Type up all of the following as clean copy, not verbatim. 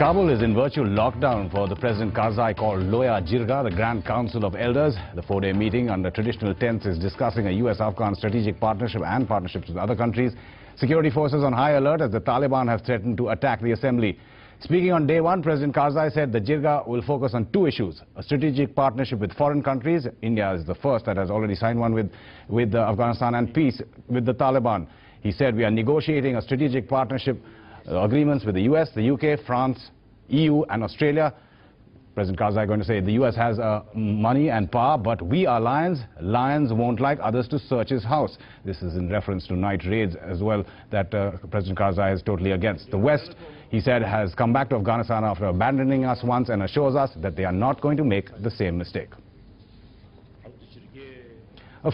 Kabul is in virtual lockdown for the President Karzai called Loya Jirga, the Grand Council of Elders. The four-day meeting under traditional tents is discussing a US-Afghan strategic partnership and partnerships with other countries. Security forces on high alert as the Taliban have threatened to attack the assembly. Speaking on day one, President Karzai said the Jirga will focus on two issues: a strategic partnership with foreign countries. India is the first that has already signed one with Afghanistan, and peace with the Taliban. He said, "We are negotiating a strategic partnership agreements with the US, the UK, France, EU and Australia." President Karzai going to say the US has money and power, but we are lions. Lions won't like others to search his house. This is in reference to night raids as well that President Karzai is totally against. The West, he said, has come back to Afghanistan after abandoning us once and assures us that they are not going to make the same mistake.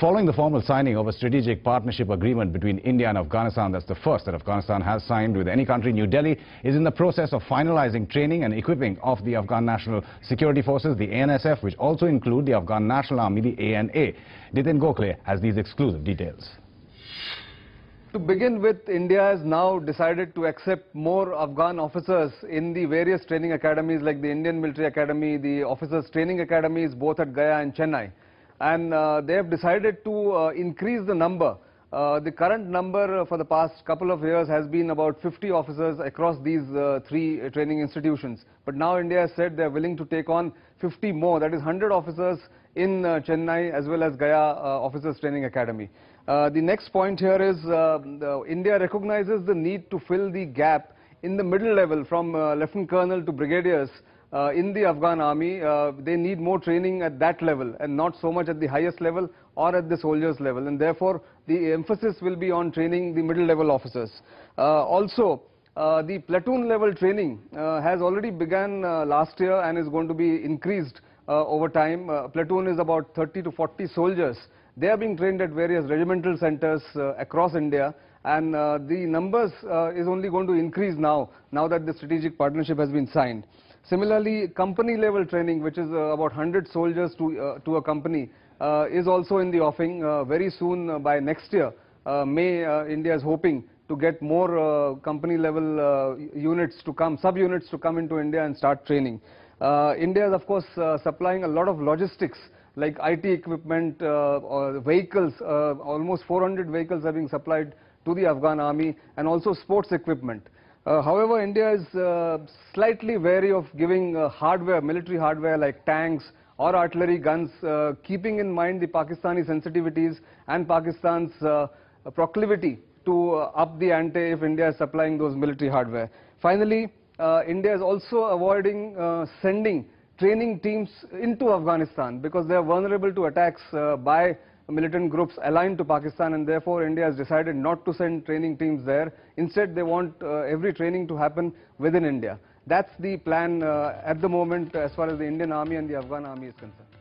Following the formal signing of a strategic partnership agreement between India and Afghanistan, that's the first that Afghanistan has signed with any country, New Delhi is in the process of finalizing training and equipping of the Afghan National Security Forces, the ANSF, which also include the Afghan National Army, the ANA. Dithin Gokhale has these exclusive details. To begin with, India has now decided to accept more Afghan officers in the various training academies like the Indian Military Academy, the officers' training academies, both at Gaya and Chennai. And they have decided to increase the number. The current number for the past couple of years has been about 50 officers across these three training institutions. But now India has said they are willing to take on 50 more, that is 100 officers in Chennai as well as Gaya Officers Training Academy. The next point here is India recognizes the need to fill the gap in the middle level from Lieutenant Colonel to Brigadiers. In the Afghan army, they need more training at that level and not so much at the highest level or at the soldiers level, and therefore the emphasis will be on training the middle level officers. Also, the platoon level training has already begun last year and is going to be increased over time. Platoon is about 30 to 40 soldiers. They are being trained at various regimental centers across India, and the numbers is only going to increase now that the strategic partnership has been signed. Similarly, company level training, which is about 100 soldiers to a company, is also in the offing. Very soon, by next year, May, India is hoping to get more company level units to come, sub-units to come into India and start training. India is, of course, supplying a lot of logistics like IT equipment, or vehicles. Almost 400 vehicles are being supplied to the Afghan army, and also sports equipment. However, India is slightly wary of giving hardware, military hardware like tanks or artillery guns, keeping in mind the Pakistani sensitivities and Pakistan's proclivity to up the ante if India is supplying those military hardware. Finally, India is also avoiding sending training teams into Afghanistan because they are vulnerable to attacks by militant groups aligned to Pakistan, and therefore India has decided not to send training teams there. Instead, they want every training to happen within India. That's the plan at the moment as far as the Indian Army and the Afghan Army is concerned.